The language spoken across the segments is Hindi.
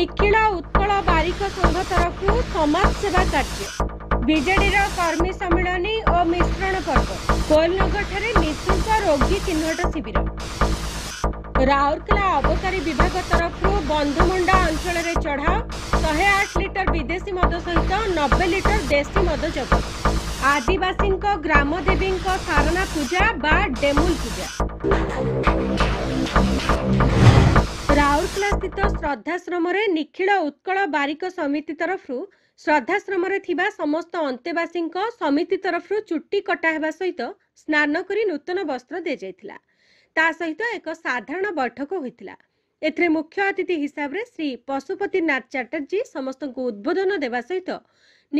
निखिल उत्कल बारिक संघ तरफ समाज सेवा कार्य विजेडीर कर्मी सम्मिलनी और मिश्रण पर्व कोईलनगर निःशुल्क रोगी चिन्हट शिविर राउरकेला अबकारी विभाग तरफ बंधुमुंडा अंचल में चढ़ाओ 108 लिटर विदेशी मद सहित 90 लिटर देशी मद जब्त आदिवासी ग्रामदेवी सारना पूजा बा डेमुल पूजा राउरकेला स्थित श्रद्धाश्रम निखिल उत्कल बारिक समिति तरफ श्रद्धाश्रम समस्त अंतेवासी समिति तरफ चुट्टी कटा होगा सहित स्नान कर नूतन वस्त्र दि जाता ता सहित एक साधारण बैठक होता। एथिरे मुख्य अतिथि हिसाब से श्री पशुपतिनाथ चटर्जी समस्त को उद्बोधन देवा सहित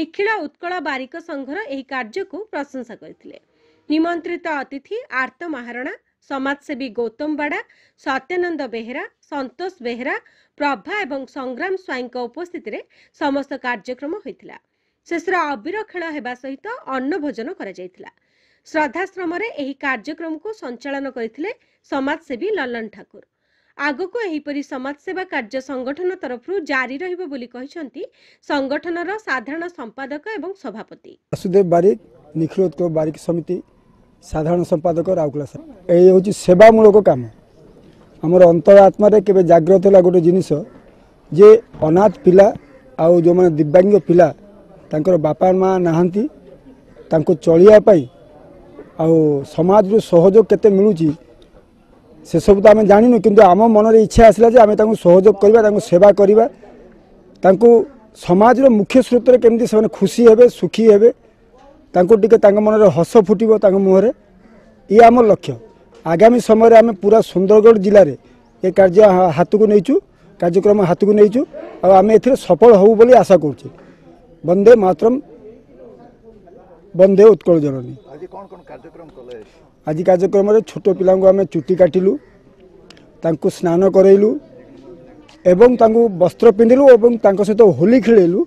निखिल उत्कल बारिक संघर यह कार्य को प्रशंसा करते। निमंत्रित अतिथि आर्त महाराणा, समाजसेवी गौतम बाड़ा, सत्यानंद बेहरा, संतोष बेहरा, प्रभा एवं संग्राम स्वाईं उपस्थिति में समस्त कार्यक्रम होता। शेषर अबीर खेल होगा सहित अन्न भोजन कर श्रद्धाश्रम कार्यक्रम को संचालन करते समाजसेवी ललन ठाकुर। आग को यहपरी समाजसेवा कार्य संगठन तरफ जारी रही संगठन साधारण संपादक एवं सभापति वासुदेव बारिक निखिलोत्कल बारिक समिति साधारण संपादक राउरकेला सर। ये हूँ सेवामूलक कम आमर अंतरात्मा के जाग्रत है गोटे जिनस जे अनाथ पिला आउ जो मैंने दिव्यांग पिला तांकर बापा माँ नहांती तांको चलियापाई आउ समाज रो सहयोग केते मिलूची से सब तो आम जानिनु किंतु आम मन इच्छा आसला जे आम तांको सहयोग करबा तांको सेवा करबा तांको समाज रो मुख्य स्रोत रे केमती से खुशी हेबे सुखी हेबे मन हस फुटो मुहर ये आम लक्ष्य। आगामी समय आम पूरा सुंदरगढ़ जिले में ये कार्य हाथ को नहींचु कार्यक्रम हाथ को नहींचु और आम ए सफल हूँ बोली आशा कर। वंदे मातरम, वंदे उत्कल जननी। आज कार्यक्रम छोट पाँ चुट्टी काटिलु, स्नान करइलु एवं वस्त्र पिंधिलु और सहित होली खेलु,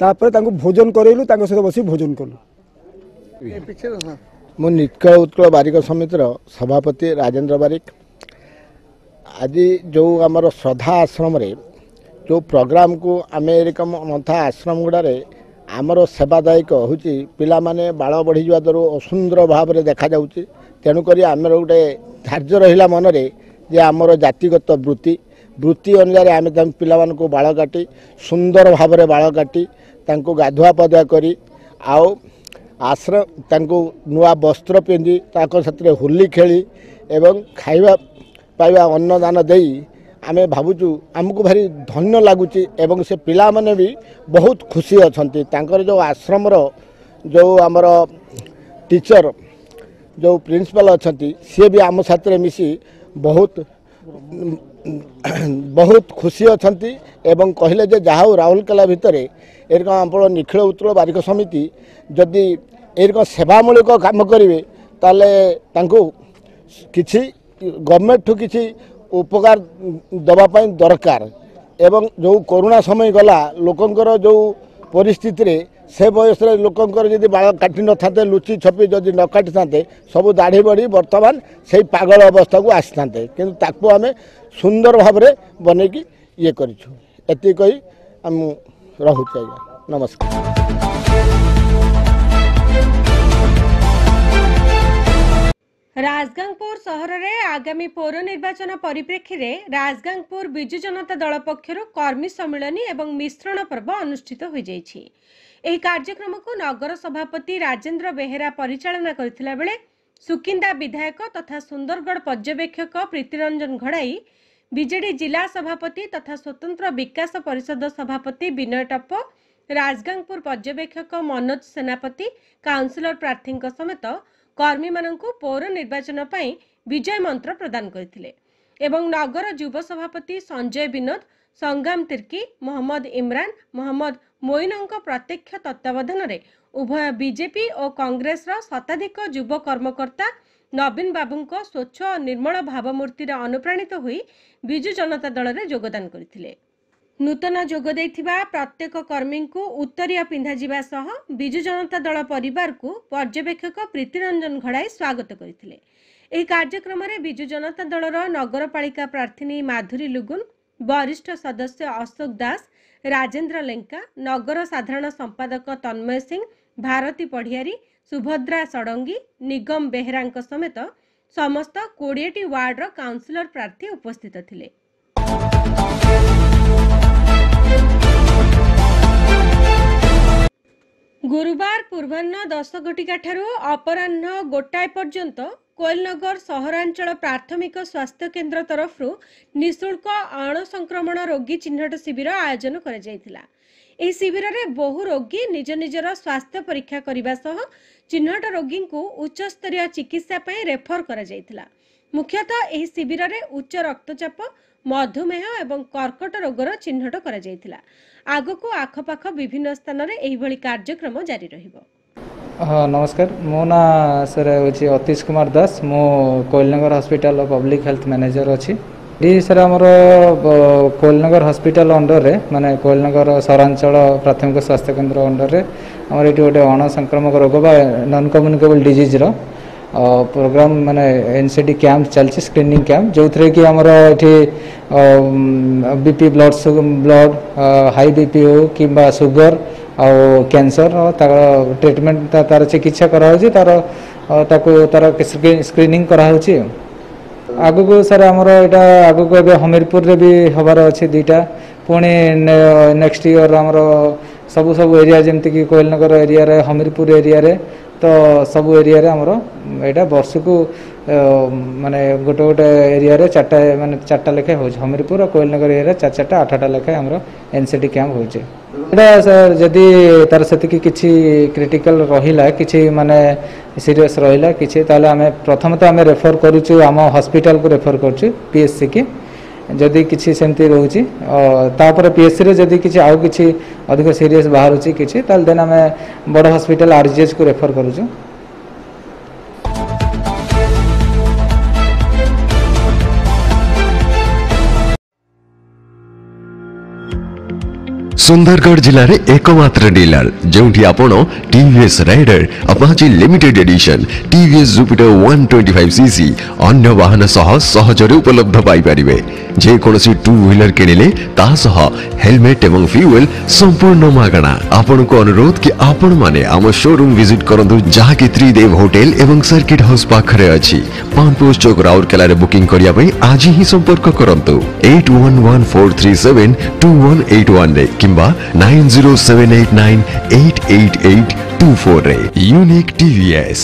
तापर भोजन करइलु, सहित बस भोजन कलु। मु निखिल उत्कल बारिक समितिर सभापति राजेन्द्र बारिक। आज जो आमर श्रद्धा आश्रम रे जो प्रोग्राम को आमेरिकम अनथा आश्रम गुड़ारे आमर सेवादायक हूँ पिला माने बाड़ बढ़ी जावा दर असुंदर भाव में देखा जाउछि। तेणुक आम गोटे धार्य रहा मनरे जे आमर जातिगत वृत्ति वृत्ति अनुसार आम पिला मानकु बाड़ काटी सुंदर भाव में बाड़ काटी तांको गाधुआ पाधुआ करी आउ आश्रम तांको नुआ वस्त्र पिंधि साथ होली खेली एवं खाइबा पाइबा अन्नदान देई आमे भावुचु आमको भारी धन्य लगुची एवं से पिला माने भी बहुत खुशी अछंती। तांकर जो आश्रम रो जो आमर टीचर जो प्रिंसिपल अछंती सी भी आम साथ मिसी बहुत बहुत खुशी अछंती एवं कहले जे जाहु राउरकेला भितर एरक आम निखिल उत्कल बारिक समिति जदि एरक सेवामूलक काम करेंगे ताले तांको किसी गवर्नमेंट ठू किसी उपकार दबापाई दरकार। एवं जो कोरोना समय गला लोकंकर जो परिस्थिति से बयस लोकंकर जदि बाल काटि न थाते लुचि छपी जदि न काटि थाते सब दाढ़ी बढ़ी वर्तमान से पागल अवस्था को आसी थाते किंतु ताको आमे सुंदर भाव में बनैकी ये करिछु। एति कहि हम रहू चाहिए। नमस्कार। राजगांगपुर सहर रे आगामी पौर निर्वाचन परिप्रेक्षी रे राजगांगपुर विजु जनता दल पक्षर कर्मी सम्मिलनी एवं मिश्रण पर्व अनुष्ठित हो जाइछि। एही कार्यक्रम को नगर सभापति राजेन्द्र बेहरा परिचालना करथिला बेले सुकिंदा विधायक तथा सुंदरगढ़ पर्यवेक्षक प्रीतिरंजन घड़ाई, बीजेडी जिला सभापति तथा स्वतंत्र विकास परिषद सभापति विनय टप्प, राजगांगपुर पर्यवेक्षक मनोज सेनापति, काउंसिलर प्रार्थी समेत कर्मी मानंकु पौर निर्वाचन पाई विजय मंत्र प्रदान करथिले एवं नगर युव सभापति संजय विनोद, संग्राम तिर्की, मोहम्मद इमरान, मोहम्मद मोइनंक प्रत्यक्ष तत्वावधान रे उभय बीजेपी और कांग्रेस रा शताधिक युव कर्मकर्ता नवीन बाबूंक स्वच्छ और निर्मल भावमूर्ति रे अनुप्राणित होई विजु जनता दल रे योगदान करथिले। नूतन जोगदे प्रत्येक कर्मी को उत्तरीय पिंधा जीवा सह विजु जनता दल परिवार को पर्यवेक्षक प्रीतिरंजन घड़ाई स्वागत करथिले। कार्यक्रम में विजु जनता दल नगरपालिका प्रार्थी माधुरी लुगुन, वरिष्ठ सदस्य अशोक दास, राजेन्द्र लेंका, नगर साधारण संपादक तन्मय सिंह, भारती पढ़ियारी, सुभद्रा षडंगी, निगम बेहरा समेत समस्त 20टी वार्डर काउंसिलर प्रार्थी उपस्थित थिले। गुरुवार पूर्वान्न 10 घटिका ठारू अपराह्न गोटाए पर्यंत कोइलनगर सहरांचल प्राथमिक स्वास्थ्य केन्द्र तरफ निःशुल्क अणसंक्रमण रोगी चिन्हट शिविर आयोजन करा जायथिला। एही शिविर में बहु रोगी निज निजर स्वास्थ्य परीक्षा करने सह चिन्हट रोगी को उच्च स्तरीय चिकित्सा पर रेफर करा जायथिला। मुख्यतः यह शिविर में उच्च रक्तचाप, मधुमेह एवं कर्कट रोगर चिन्हट करा जायथिला। आगको आखपाख विभिन्न स्थान में एही कार्यक्रम जारी रहिबो। हाँ नमस्कार, मो ना सर हूँ अतीश कुमार दास, मो कोइलनगर हॉस्पिटल पब्लिक हेल्थ मैनेजर अच्छी। ये सर आमर कोइलनगर हॉस्पिटल अंडर रे माने कोइलनगर सहरांचल प्राथमिक स्वास्थ्य केन्द्र अंडर रे आमर ये गोटे अणसंक्रामक रोग बा नन कम्युनिकेबल डिजीज रो प्रोग्राम माने एनसीडी कैंप चलती स्क्रीनिंग कैंप जो थे कि आमर ये बीपी ब्लड हाई बीपी हो कि सुगर और कैंसर तार ट्रिटमेंट तार चिकित्सा कराई तार स्क्रीनिंग कराई। आगु को सर आमर यहाँ आगु को हमीरपुर रे भी हबार अच्छे दुईटा पुणी नेक्स्ट इयर आमर सबू सब एरिया जमीक कोइलनगर एरिया रे हमीरपुर एरिया रे तो सब एरिया रे आमर यहाँ वर्ष को माने गोटे गोटे एरिया रे चार्टा माने चार्टा लेखाएं हो हमीरपुर और कोइलनगर एरिया चार चार्टा आठटा लेखाएं आमर एनसीडी कैंप हो सर। जदि तार से किसी क्रिटिकल रहिला किसी माने सीरियस रहिला किसी ताले आमे प्रथम तो आम रेफर करूँ आम हॉस्पिटल को रेफर करूँ पीएचसी की जदि किसी सेमती रोचे तापर पीएचसी रे जदि किसी आउ किसी अधिक सीरियस बाहर किसी ताले देन आम बड़ हॉस्पिटल आरजीएच को रेफर करूँ। सुंदरगढ़ जिले में एकमात्र डीलर जोठी आपण TVS Raider Apache limited edition TVS Jupiter 125cc अन्य वाहन सह सहजरे उपलब्ध पाई परिबे। जे कोनोसी टू व्हीलर किनिले ता सह हेलमेट एवं फ्यूल संपूर्ण मागणा। आपण को अनुरोध कि आपण माने आम शोरूम विजिट करंतु जहा कि त्रिदेव होटल एवं सर्किट हाउस पाखरे अछि। पांचपोस्ट चौक राउरकेला रे बुकिंग करिया पई आज ही संपर्क करंतु 8114372181 रे किंबा 9078988824 रे। Unique TVS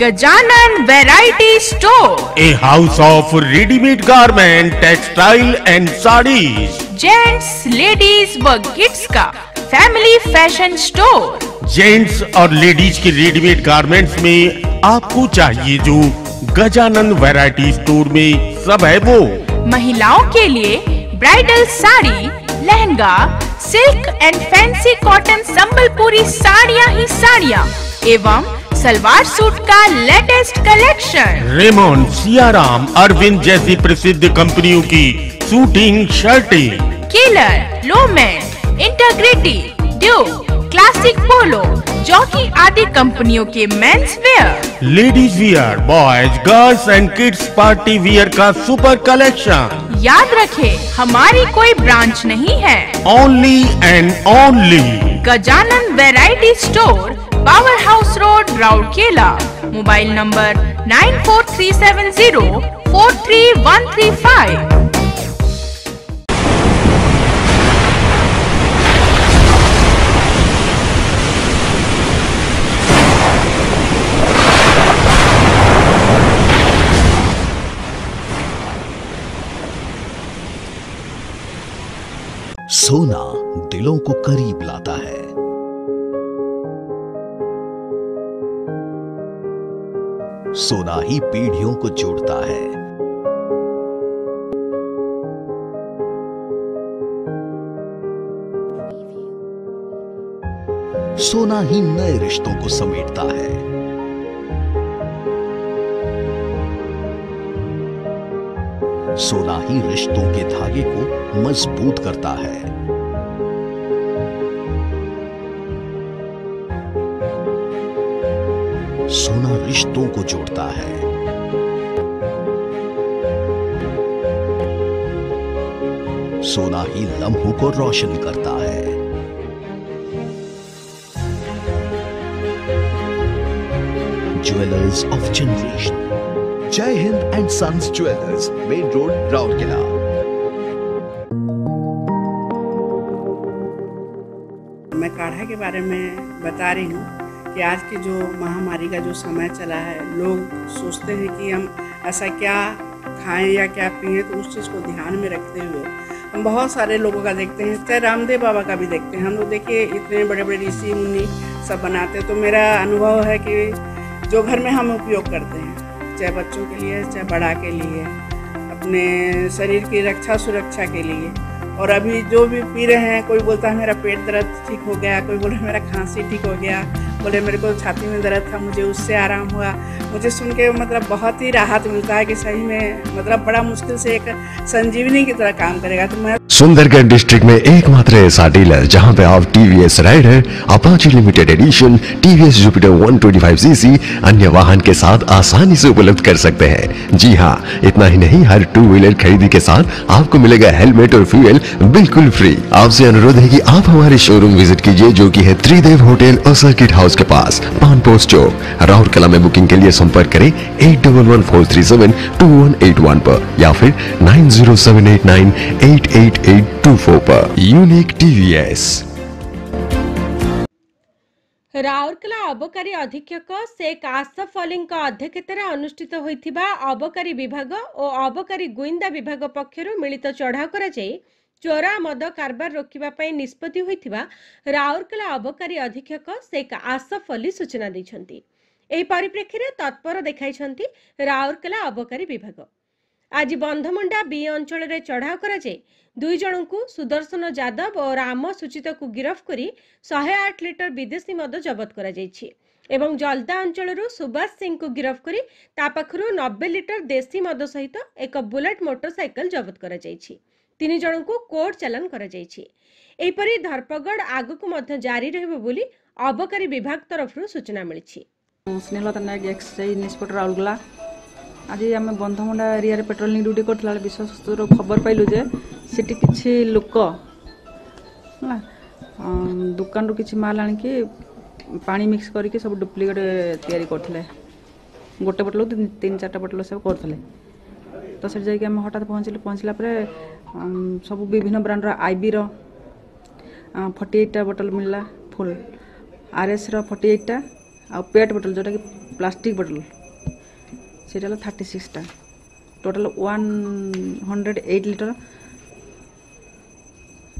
Gajanan variety store, a house of readymade garment, textile and saris, gents, ladies व किड्स का फैमिली फैशन स्टोर। जेंट्स और लेडीज के रेडीमेड गारमेंट्स में आपको चाहिए जो गजानन वैरायटी स्टोर में सब है वो। महिलाओं के लिए bridal sari, lehenga, silk and fancy cotton Sambalpuri साड़ियाँ ही साड़ियाँ एवं सलवार सूट का latest collection. Raymond, Siyaram, Arvind जैसी प्रसिद्ध कंपनियों की सूटिंग, शर्टिंग, किलर, लोमेन, integrity, Duke, Classic Polo, Jockey आदि कंपनियों के men's wear, ladies wear, boys, girls and kids party wear का सुपर कलेक्शन। याद रखें हमारी कोई ब्रांच नहीं है, only and only Gajanan variety store, power house road, Rourkela. Mobile number 9437043135। सोना दिलों को करीब लाता है, सोना ही पीढ़ियों को जोड़ता है। सोना ही नए रिश्तों को समेटता है। सोना ही रिश्तों के धागे को मजबूत करता है। सोना रिश्तों को जोड़ता है। सोना ही लम्हों को रोशन करता है। Jewellers of generation, Jai Hind and sons jewellers, main road, Rourkela. मैं काढ़ा के बारे में बता रही हूँ कि आज की जो महामारी का जो समय चला है, लोग सोचते हैं कि हम ऐसा क्या खाएं या क्या पिएं, तो उस चीज़ को ध्यान में रखते हुए हम बहुत सारे लोगों का देखते हैं, चाहे रामदेव बाबा का भी देखते हैं हम लोग। देखिए इतने बड़े बड़े ऋषि मुनि सब बनाते हैं, तो मेरा अनुभव है कि जो घर में हम उपयोग करते हैं, चाहे बच्चों के लिए, चाहे बड़ा के लिए, अपने शरीर की रक्षा सुरक्षा के लिए। और अभी जो भी पी रहे हैं, कोई बोलता है मेरा पेट दर्द ठीक हो गया, कोई बोले मेरा खांसी ठीक हो गया, बोले मेरे को छाती में दर्द था मुझे उससे आराम हुआ। मुझे सुन के मतलब बहुत ही राहत मिलता है कि सही में मतलब बड़ा मुश्किल से एक संजीवनी की तरह काम करेगा। तो मैं सुंदरगढ़ डिस्ट्रिक्ट में एकमात्र ऐसा डीलर जहां पे आप TVS Raider, Apache limited edition, TVS Jupiter 125cc अन्य वाहन के साथ आसानी से उपलब्ध कर सकते हैं। जी हां, इतना ही नहीं, हर टू व्हीलर खरीदी के साथ आपको मिलेगा हेलमेट और फ्यूल बिल्कुल फ्री। आपसे अनुरोध है कि आप हमारे शोरूम विजिट कीजिए, जो कि है त्रिदेव होटल और सर्किट हाउस के पास, पान पोस्ट चौक, राउरकेला में। बुकिंग के लिए संपर्क करें 8114372181 पर या फिर 9078988824 पर। Unique TVS. राउरकेला अबकारी अधीक्षक शेख आसफ अली अध्यक्षतार अनुष्ठित होता अबकारी विभाग और अबकारी गुइंदा विभाग पक्षर मिलित चढ़ाऊ कर चोरा मद कारबार रोकने निष्पत्ति होता राउरकेला अबकारी अधीक्षक शेख आसफ अली सूचना देते। एही परिप्रेक्षी में तत्पर देखाई राउरकेला अबकारी विभाग आज बंधमुंडा बी अंचल में चढ़ाऊ कर दुई जनकु सुदर्शन यादव और राम सूचित को गिरफ्त कर 108 लिटर विदेशी मद जबत कर एवं जल्दा अंचल सुभाष सिंह को गिरफ्त कर ता पाखरु 90 लिटर देशी मद सहित एक बुलेट मोटरसाइकल जबत कर तीन जन को कोर्ट चालान कर धरपगड़ आग को जारी रही अबकारी विभाग तरफ सूचना मिली। आज आम बंधमुंडा एरिया पेट्रोलिंग ड्यूटी करता विश्वास खबर पाइलु जे सेठी किसी लोक है दुकान रू कि माल आनिकी पानी मिक्स करके सब डुप्लिकेट तैयारी करते गोटे बोतल को तीन चार्टा बोतल सब करते। तो से जाके आम हठात पहुँचला सब विभिन्न ब्रांडर आईबी 48टा बोतल मिलला फुल आरएस 48टा आ पेट बोतल जोटा कि प्लास्टिक बोतल से 36टा टोटल 108 लिटर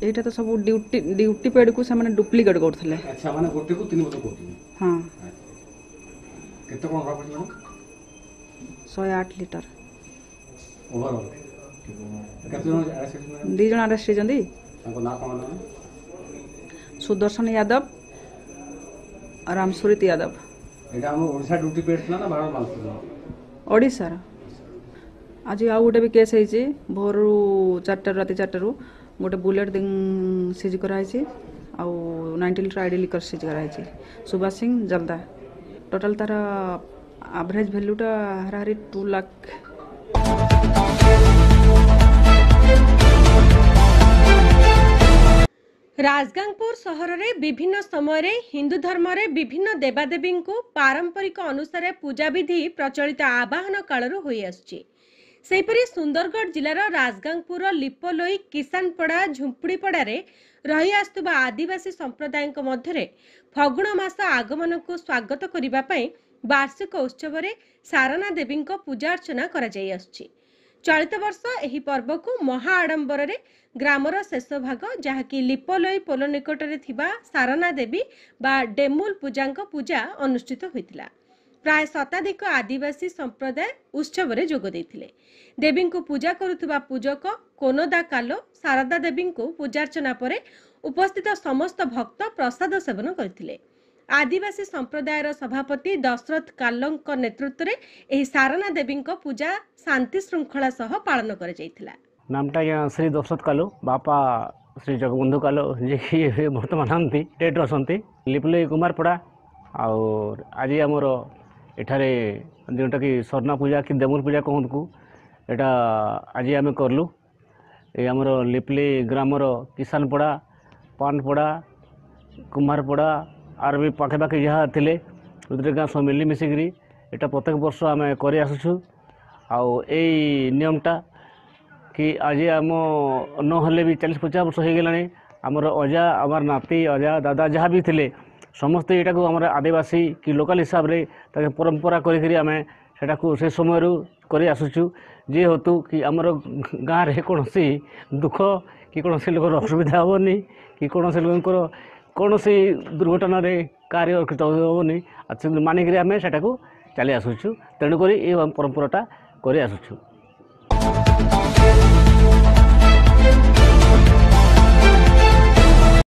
एटा। तो सब ड्यूटी ड्यूटी पेड को सामने डुप्लिकेट करथले। अच्छा माने गोटे को तीन बोतल करथले। हां केते कोन रखथले ना 108 लिटर ओवरऑल केतनो अरेस्ट में डी जन अरेस्ट जंदी को ना कोन सुदर्शन यादव और रामसुरित यादव। एटा हम ओडिसा ड्यूटी पेड ना भारत मानथले ओडिशार। आज आउ गोटे भी केस होती भोर 4टा राति 4टारू गोटे बुलेट सीज कराई आउ 90 लिटर आईडी लिकर सीज कराई सुभाष सिंह जल्दा। टोटल तार एवरेज वैल्यूटा हराहरी 2 लाख। राजगांगपुर सहर रे विभिन्न समय रे हिंदू धर्म रे विभिन्न देवादेवी को पारंपरिक अनुसार पूजा विधि प्रचलित आवाहन कालरू होई आसुची। सेहिपरि सुंदरगढ़ जिलार राजगांगपुर लिपोलोई किसानपड़ा झुंपुड़ीपड़ा रे रही आसुवा आदिवासी संप्रदाय मध्य फगुण मास आगमन को स्वागत करने वार्षिक उत्सव रे सारना देवी पूजा अर्चना करा जाई आसुची। चलित वर्ष एही पर्व को महा आडंबर रे ग्रामर शेष भाग जहाँकि लिपोलोई पोल निकटरे थिबा सारना देवी बा डेमुल पूजांक पूजा अनुष्ठित होइतिला। प्राय शताधिक आदिवासी संप्रदाय उत्सव रे जोग देइथिले। देवी को पूजा करुवा पूजक कोनोदा कालो सारदा देवी को पूजार्चना परे उपस्थित समस्त भक्त प्रसाद सेवन करथिले। आदिवासी संप्रदायर सभापति दशरथ कालों नेतृत्व में यह सारना देवी पूजा शांति श्रृंखला सह पालन कर जाइथिला। नामटा श्री दशरथ कालो बापा श्री जगबंधु कालो जी बर्तमान आंती डेट असंती लिपले कुमारपड़ा और आज आमर एठारे जोटा कि सरना पूजा कि देमुल पूजा कहूँ को यहाँ आज आम करूँ आमर लिपली ग्रामर किसानपड़ा पानपड़ा कुम्हारपड़ा आर भी पाखापाखि जहाँ थे उधर गाँव सब मिलीमिशिक यहाँ प्रत्येक वर्ष आम करसु नियमटा कि आज आम ना भी 40-50 वर्ष हो गला आमर अजा आमर नाती अजा दादा जहाँ भी थे समस्ते यहाँ को आमर आदिवासी कि लोकाल हिसाब रे परंपरा करें समय करसुचु जे हेतु कि आमर गाँव में कौन सी दुख कि कौन से लोकर असुविधा हेनी कि कौन से लोकर कौन से दुर्घटन कार्यकृत हेनी मानिक आम से चली आसुचु तेणुक ये परंपराटा करसुचु।